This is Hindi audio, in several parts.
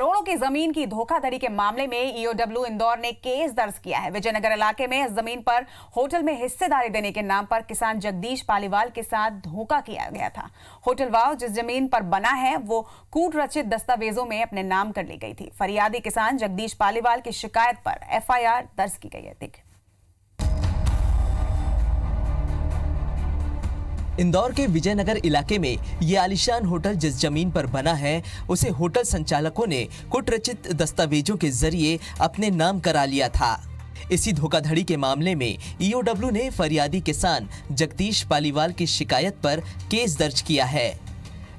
करोड़ों की जमीन की धोखाधड़ी के मामले में ईओडब्ल्यू इंदौर ने केस दर्ज किया है। विजयनगर इलाके में इस जमीन पर होटल में हिस्सेदारी देने के नाम पर किसान जगदीश पालीवाल के साथ धोखा किया गया था। होटल वाव जिस जमीन पर बना है वो कूट रचित दस्तावेजों में अपने नाम कर ली गई थी। फरियादी किसान जगदीश पालीवाल की शिकायत पर एफआईआर दर्ज की गई है। इंदौर के विजयनगर इलाके में ये आलिशान होटल जिस जमीन पर बना है उसे होटल संचालकों ने कुटरचित दस्तावेजों के जरिए अपने नाम करा लिया था। इसी धोखाधड़ी के मामले में ईओडब्ल्यू ने फरियादी किसान जगदीश पालीवाल की शिकायत पर केस दर्ज किया है,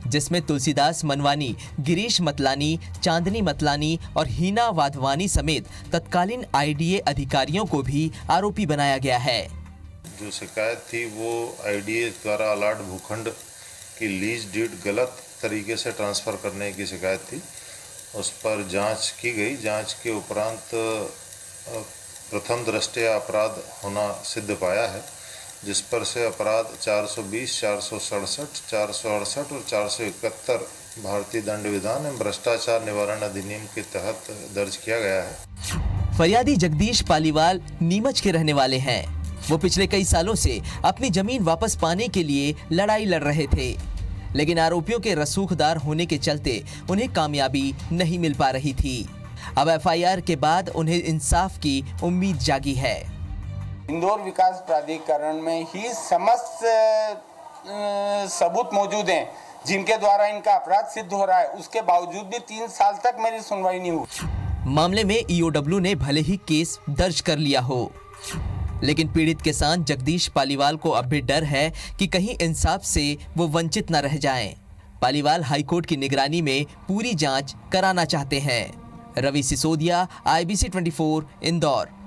जिसमें तुलसीदास मनवानी, गिरीश मतलानी, चांदनी मतलानी और हीना वाधवानी समेत तत्कालीन आईडीए अधिकारियों को भी आरोपी बनाया गया है। जो शिकायत थी वो आईडीए द्वारा अलाट भूखंड की लीज डीड गलत तरीके से ट्रांसफ़र करने की शिकायत थी। उस पर जांच की गई। जांच के उपरांत प्रथम दृष्टया अपराध होना सिद्ध पाया है, जिस पर से अपराध 420, 467, 468 और 471 भारतीय दंड विधान एवं भ्रष्टाचार निवारण अधिनियम के तहत दर्ज किया गया है। फरियादी जगदीश पालीवाल नीमच के रहने वाले हैं। वो पिछले कई सालों से अपनी जमीन वापस पाने के लिए लड़ाई लड़ रहे थे, लेकिन आरोपियों के रसूखदार होने के चलते उन्हें कामयाबी नहीं मिल पा रही थी। अब एफआईआर के बाद उन्हें इंसाफ की उम्मीद जागी है। इंदौर विकास प्राधिकरण में ही समस्त सबूत मौजूद हैं, जिनके द्वारा इनका अपराध सिद्ध हो रहा है। उसके बावजूद भी 3 साल तक मेरी सुनवाई नहीं हुई। मामले में ईओडब्ल्यू ने भले ही केस दर्ज कर लिया हो, लेकिन पीड़ित किसान जगदीश पालीवाल को अब भी डर है कि कहीं इंसाफ से वो वंचित न रह जाएं। पालीवाल हाईकोर्ट की निगरानी में पूरी जांच कराना चाहते हैं। रवि सिसोदिया, आईबीसी24 इंदौर।